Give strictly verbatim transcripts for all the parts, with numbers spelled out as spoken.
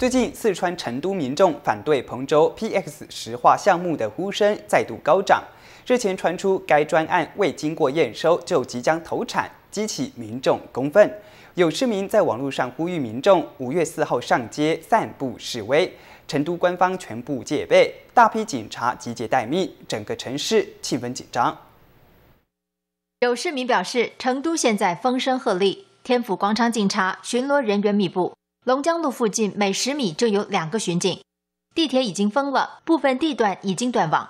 最近，四川成都民众反对彭州 P X 石化项目的呼声再度高涨。日前传出该专案未经过验收就即将投产，激起民众公愤。有市民在网络上呼吁民众五月四号上街散步示威，成都官方全部戒备，大批警察集结待命，整个城市气氛紧张。 有市民表示，成都现在风声鹤唳，天府广场警察巡逻人员密布，龙江路附近每十米就有两个巡警。地铁已经封了，部分地段已经断网。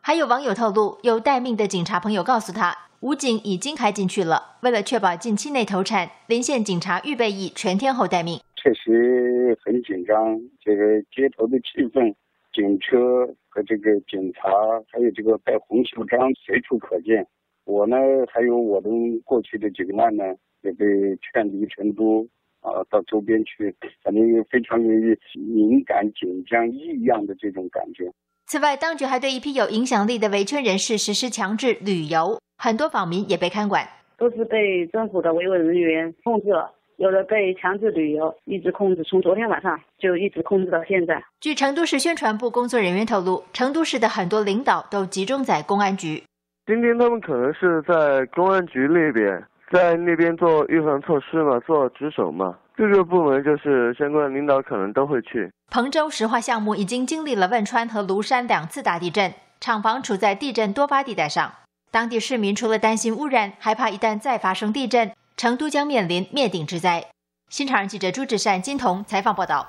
还有网友透露，有待命的警察朋友告诉他，武警已经开进去了。为了确保近期内投产，邻县警察预备役全天候待命。确实很紧张，这个街头的气氛，警车和这个警察，还有这个戴红袖章随处可见。 我呢，还有我的过去的几个案呢，也被劝离成都，啊，到周边去，反正非常有敏感、紧张、异样的这种感觉。此外，当局还对一批有影响力的维权人士实施强制旅游，很多访民也被看管，都是被政府的维稳人员控制了。 有了被强制旅游，一直控制，从昨天晚上就一直控制到现在。据成都市宣传部工作人员透露，成都市的很多领导都集中在公安局。 今天他们可能是在公安局那边，在那边做预防措施嘛，做值守嘛。各个部门就是相关领导可能都会去。彭州石化项目已经经历了汶川和庐山两次大地震，厂房处在地震多发地带上。当地市民除了担心污染，还怕一旦再发生地震，成都将面临灭顶之灾。新唐人记者朱志善、金童采访报道。